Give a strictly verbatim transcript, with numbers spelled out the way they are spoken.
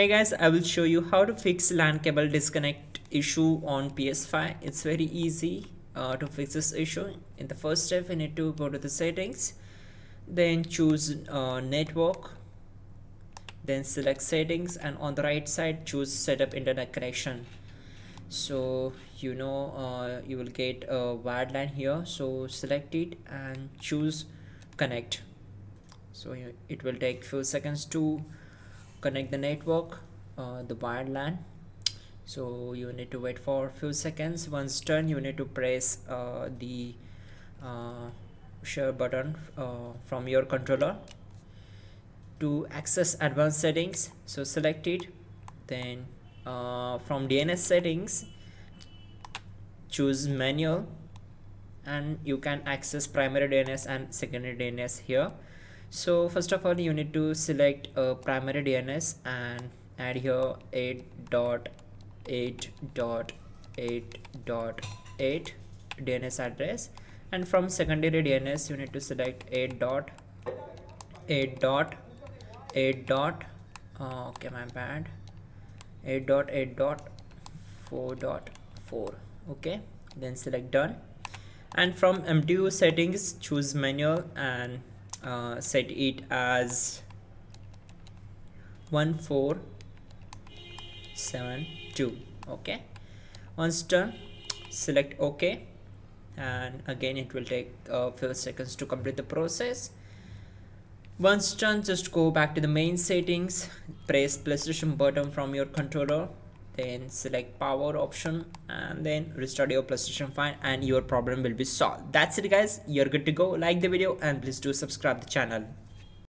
Hey guys, I will show you how to fix LAN cable disconnect issue on P S five. It's very easy uh, to fix this issue. In the first step, we need to go to the settings, then choose uh, network, then select settings, and on the right side choose setup internet connection. So you know uh, you will get a wired LAN here, so select it and choose connect. So it will take few seconds to connect the network, uh, the wired LAN. So you need to wait for a few seconds. Once done, you need to press uh, the uh, share button uh, from your controller to access advanced settings. So select it, then uh, from D N S settings choose manual, and you can access primary D N S and secondary D N S here. So first of all, you need to select a uh, primary D N S and add here eight dot eight dot eight dot eight D N S address, and from secondary D N S you need to select eight dot eight dot eight dot uh, okay, my bad, eight dot eight dot four dot four. Okay, then select done, and from M T U settings choose manual and Uh, set it as one four seven two. Okay, once done select OK, and again it will take a uh, few seconds to complete the process. Once done, just go back to the main settings, press PlayStation button from your controller, then select power option, and then restart your PlayStation five, and your problem will be solved. That's it guys, you're good to go. Like the video and please do subscribe the channel.